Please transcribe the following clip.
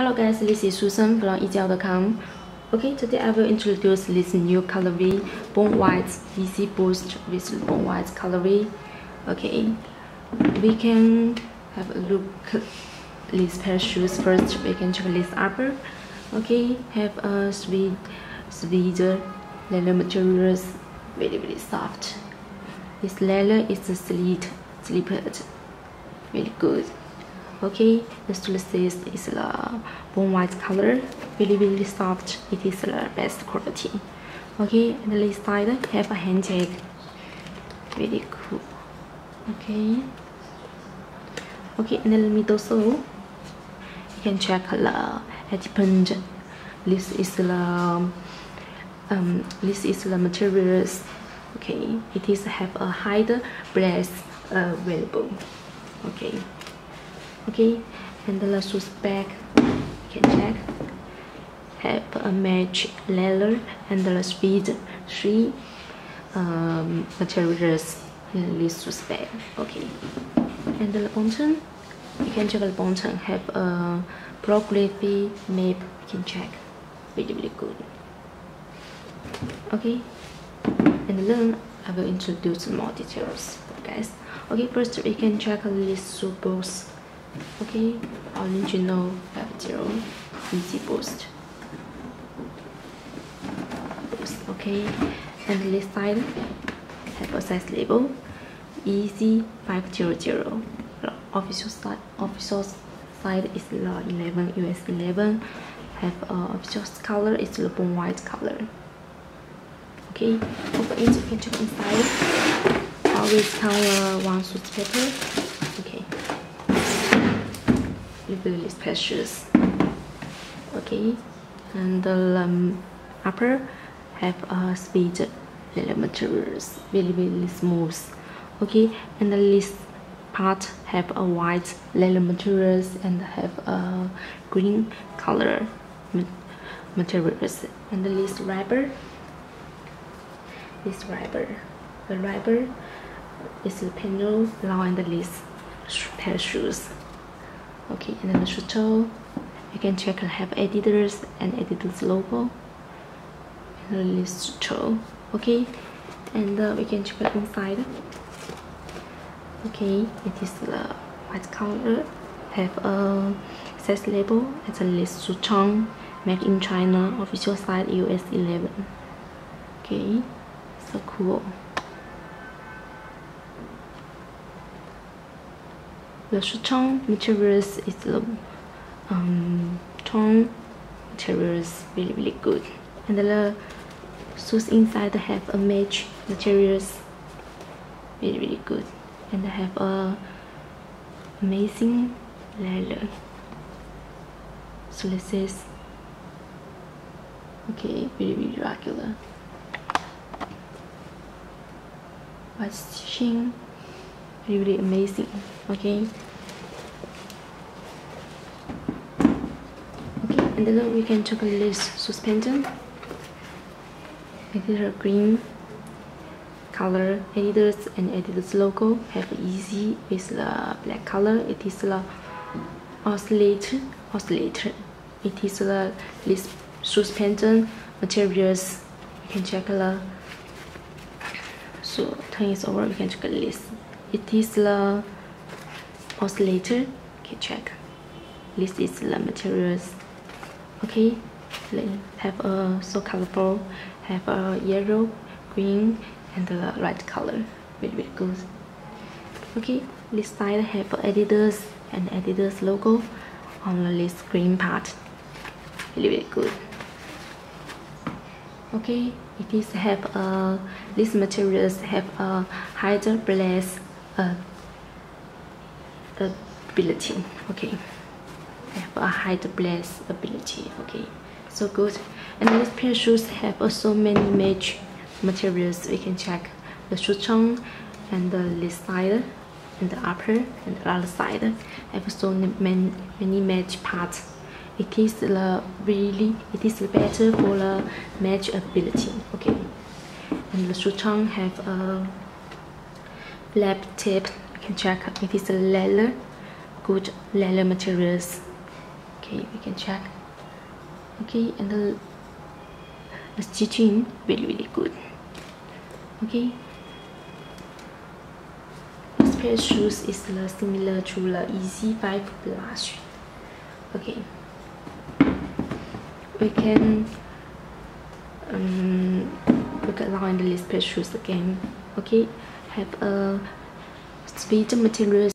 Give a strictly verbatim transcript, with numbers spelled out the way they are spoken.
Hello guys, this is Susan from yeezy hot dot com. Okay, today I will introduce this new colorway, Bone White Yeezy Boost with Bone White colorway. Okay, we can have a look at this pair of shoes first. We can check this upper. Okay, have a sweet, sweet leather materials, very very soft. This leather is a slit, slippered, very good. Okay, the sole says is a bone white color, really really soft. It is the best quality. Okay, and this side have a hand tag, very cool. Okay, okay, and then the middle sole, you can check the adipend. This is the um, this is the materials. Okay, it is have a high brace available. Okay. Okay, and the last shoes back, you can check, have a match leather and the speed three um, materials in this shoes back. Okay, and the bottom, you can check the bottom, have a prography map, you can check, really really good. Okay, and then I will introduce more details guys. Okay, first we can check this shoe box. Okay, original five zero Yeezy Boost. Okay, and this side have a size label Yeezy five hundred. The official side, official side is the eleven U S eleven. Have a uh, official color is the bone white color. Okay, open it, you can check inside. Always cover one suit paper. Really precious. Okay, and the um, upper have a uh, speed leather materials, really really smooth. Okay, and this part have a white leather materials and have a green color materials. And this rubber, this rubber, the rubber is the panel around this pair of shoes. Okay, and then the shoe toe, you can check have Adidas and Adidas logo. And this shoe toe, okay, and uh, we can check it inside. Okay, it is the uh, white color, have a size label at least shoe tongue, made in China, official size U S eleven. Okay, so cool. The shoe tongue materials is the um, tongue materials, really really good. And the shoes inside have a match materials, really really good. And have a amazing leather. So this is okay, really really regular. White stitching, really really amazing. Okay. Okay, and then we can check this suspension. It is a green color, Adidas and Adidas logo. Have Yeezy with the black color. It is the oscillator, oscillator. It is the this suspension materials. You can check the. So turn is over. We can check this. It is the oscillator, okay, check. This is the materials. Okay, they have a uh, so colorful, have a uh, yellow, green, and the red color. Very very good. Okay, this side have Adidas and Adidas logo on the green part. Really very good. Okay, it is have a uh, these materials have a uh, hydro blast. Uh, ability. Okay, I have a high blast ability. Okay, so good. And these pair of shoes have also many match materials. We can check the shoe tongue and the this side and the upper and the other side have so many many match parts. It is the really it is better for the match ability. Okay, and the shoe tongue have a black tip. Check, it is a leather, good leather materials. Okay, we can check. Okay, and the, the stitching really really good. Okay, this pair of shoes is similar to the Yeezy five plus. Okay, we can um look around the list pair of shoes again. Okay, have a sweeter material.